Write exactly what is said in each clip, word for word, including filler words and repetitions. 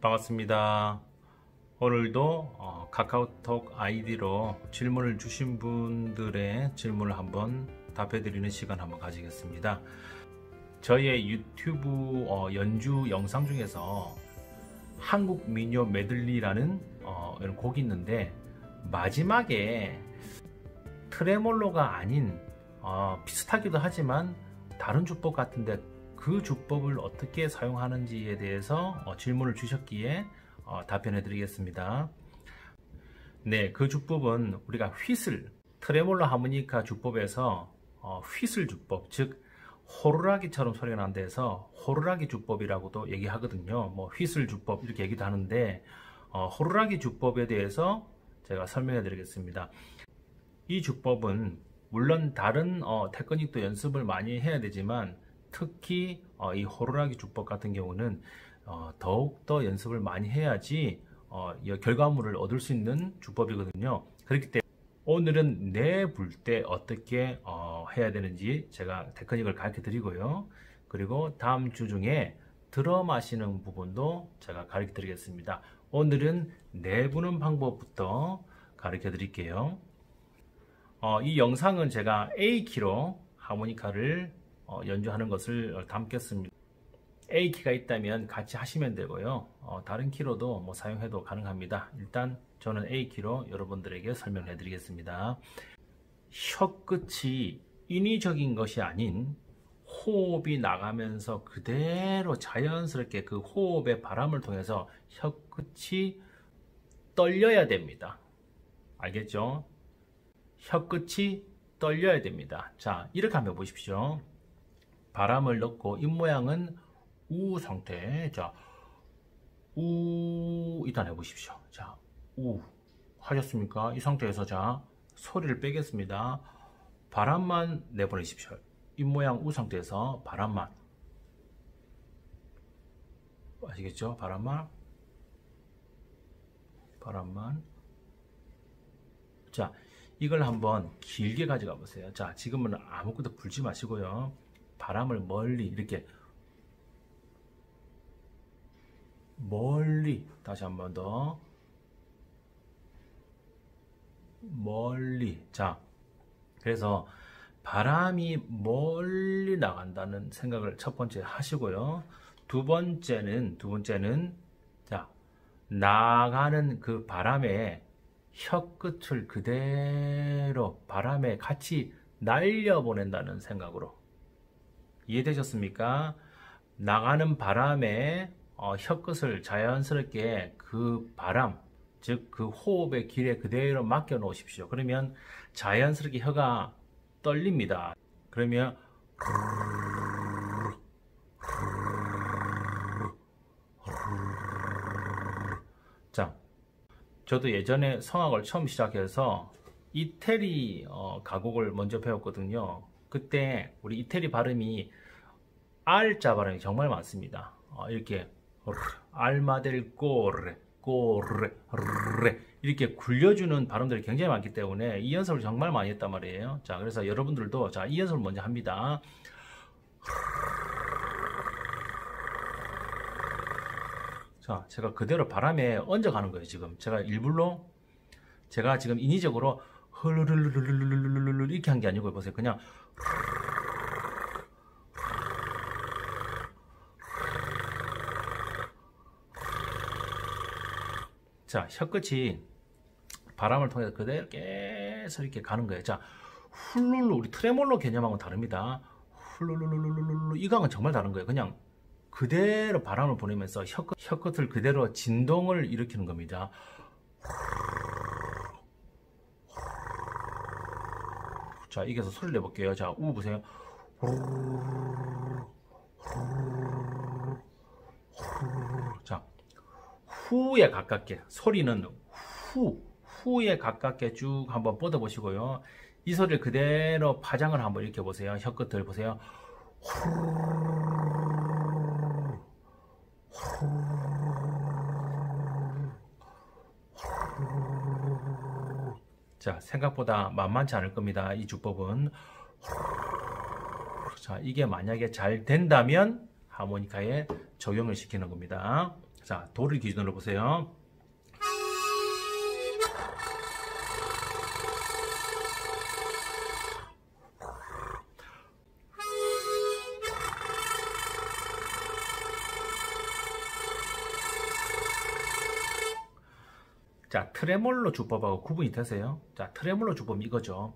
반갑습니다. 오늘도 카카오톡 아이디로 질문을 주신 분들의 질문을 한번 답해 드리는 시간 한번 가지겠습니다. 저의 유튜브 연주 영상 중에서 한국 민요 메들리라는 이런 곡이 있는데, 마지막에 트레몰로가 아닌 비슷하기도 하지만 다른 주법 같은데 그 주법을 어떻게 사용하는지에 대해서 질문을 주셨기에 답변해 드리겠습니다. 네, 그 주법은 우리가 휘슬, 트레몰로 하모니카 주법에서 휘슬 주법, 즉 호루라기처럼 소리가 난 데서 호루라기 주법이라고도 얘기하거든요. 뭐 휘슬 주법 이렇게 얘기도 하는데, 호루라기 주법에 대해서 제가 설명해 드리겠습니다. 이 주법은 물론 다른 테크닉도 연습을 많이 해야 되지만, 특히 이 호루라기 주법 같은 경우는 더욱더 연습을 많이 해야지 결과물을 얻을 수 있는 주법이거든요. 그렇기 때문에 오늘은 내 불 때 어떻게 해야 되는지 제가 테크닉을 가르쳐 드리고요. 그리고 다음 주 중에 들어 마시는 부분도 제가 가르쳐 드리겠습니다. 오늘은 내 부는 방법부터 가르쳐 드릴게요. 이 영상은 제가 에이 키로 하모니카를 어, 연주하는 것을 담겠습니다. 에이 키가 있다면 같이 하시면 되고요. 어, 다른 키로도 뭐 사용해도 가능합니다. 일단 저는 에이 키로 여러분들에게 설명을 해드리겠습니다. 혀끝이 인위적인 것이 아닌 호흡이 나가면서 그대로 자연스럽게 그 호흡의 바람을 통해서 혀끝이 떨려야 됩니다. 알겠죠? 혀끝이 떨려야 됩니다. 자, 이렇게 한번 보십시오. 바람을 넣고 입모양은 우 상태. 자, 우, 일단 해보십시오. 자, 우 하셨습니까? 이 상태에서 자, 소리를 빼겠습니다. 바람만 내보내십시오. 입모양 우 상태에서 바람만, 아시겠죠? 바람만, 바람만. 자, 이걸 한번 길게 가져가 보세요. 자, 지금은 아무것도 불지 마시고요. 바람을 멀리, 이렇게 멀리, 다시 한 번 더 멀리. 자, 그래서 바람이 멀리 나간다는 생각을 첫 번째 하시고요. 두 번째는 두 번째는 자, 나가는 그 바람에 혀끝을 그대로 바람에 같이 날려보낸다는 생각으로. 이해되셨습니까? 나가는 바람에 어, 혀끝을 자연스럽게 그 바람, 즉 그 호흡의 길에 그대로 맡겨 놓으십시오. 그러면 자연스럽게 혀가 떨립니다. 그러면 자, 저도 예전에 성악을 처음 시작해서 이태리 어, 가곡을 먼저 배웠거든요. 그때 우리 이태리 발음이 R자 발음이 정말 많습니다. 어, 이렇게 알마델 꼬르 꼬르 이렇게 굴려주는 발음들이 굉장히 많기 때문에 이 연습을 정말 많이 했단 말이에요. 자, 그래서 여러분들도 자, 이 연습을 먼저 합니다. 자, 제가 그대로 바람에 얹어가는 거예요. 지금 제가 일부러 제가 지금 인위적으로 흐르르르르르르르르 이렇게 한 게 아니고, 보세요. 그냥 자, 혀끝이 바람을 통해서 그대로 계속 이렇게 가는 거예요. 자, 훌룰루, 우리 트레몰로 개념하고는 다릅니다. 훌룰루루루루루, 이거는 정말 다른 거예요. 그냥 그대로 바람을 보내면서 혀끝, 혀끝을 그대로 진동을 일으키는 겁니다. 자, 이게서 소리를 내볼게요. 자, 우 보세요. 자, 후에 가깝게, 소리는 후, 후에 가깝게 쭉 한번 뻗어 보시고요. 이 소리를 그대로 파장을 한번 이렇게 보세요. 혀끝을 보세요. 자, 생각보다 만만치 않을 겁니다. 이 주법은. 자, 이게 만약에 잘 된다면 하모니카에 적용을 시키는 겁니다. 자, 도를 기준으로 보세요. 자, 트레몰로 주법하고 구분이 되세요? 자, 트레몰로 주법은 이거죠.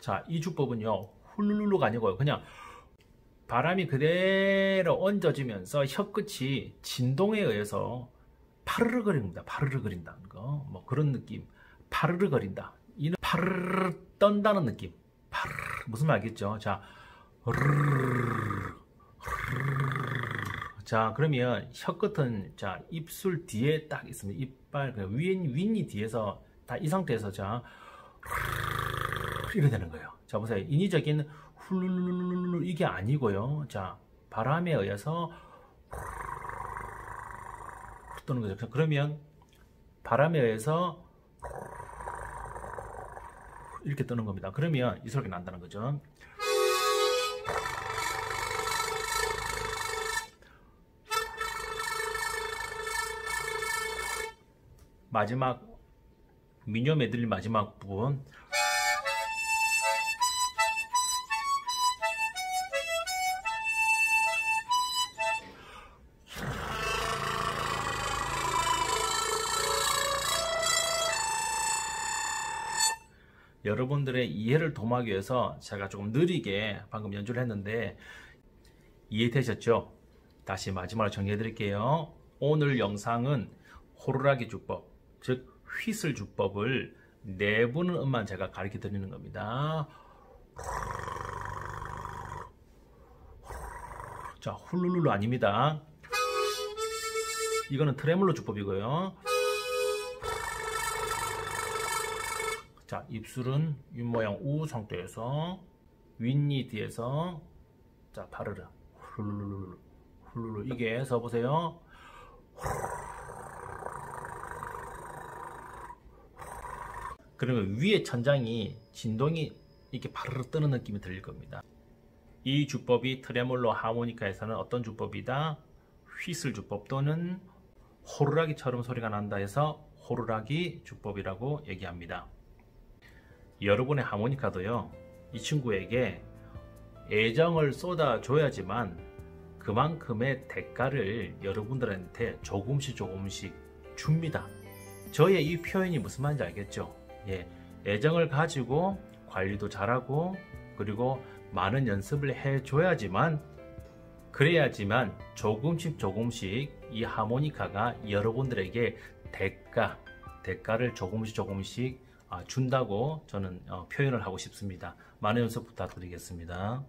자, 이 주법은요, 훌룰루가 아니고요, 그냥 바람이 그대로 얹어지면서 혀끝이 진동에 의해서 파르르 거립니다. 파르르 거린다는 거, 뭐 그런 느낌. 파르르 거린다. 이는 파르르 떤다는 느낌. 파르르, 무슨 말 알겠죠? 자, 르르르. 자, 그러면 혀끝은 자, 입술 뒤에 딱 있습니다. 이빨 윈, 윈이 뒤에서 다 이 상태에서 자, 이렇게 되는 거예요. 자, 보세요. 인위적인 훌룰룰룰 이게 아니고요. 자, 바람에 의해서 뜨는 거죠. 그러면 바람에 의해서 이렇게 뜨는 겁니다. 그러면 이 소리가 난다는 거죠. 마지막 미녀 메들리 마지막 부분. 여러분들의 이해를 도모하기 위해서 제가 조금 느리게 방금 연주를 했는데 이해되셨죠? 다시 마지막으로 정리해 드릴게요. 오늘 영상은 호루라기 주법, 즉 휘슬 주법을 내부는 음만 제가 가르쳐 드리는 겁니다. 자, 훌룰루 아닙니다. 이거는 트레몰로 주법이고요. 자, 입술은 윗모양 우 상태에서 윗니 뒤에서 자, 파르르 훌룰루 훌룰루 이게 서 보세요. 그러면 위에 천장이 진동이 이렇게 바르르 뜨는 느낌이 들릴 겁니다. 이 주법이 트레몰로 하모니카에서는 어떤 주법이다? 휘슬 주법 또는 호루라기처럼 소리가 난다 해서 호루라기 주법이라고 얘기합니다. 여러분의 하모니카도요, 이 친구에게 애정을 쏟아줘야지만 그만큼의 대가를 여러분들한테 조금씩 조금씩 줍니다. 저의 이 표현이 무슨 말인지 알겠죠? 예, 애정을 가지고 관리도 잘하고 그리고 많은 연습을 해줘야지만, 그래야지만 조금씩 조금씩 이 하모니카가 여러분들에게 대가, 대가를 조금씩 조금씩 준다고 저는 표현을 하고 싶습니다. 많은 연습 부탁드리겠습니다.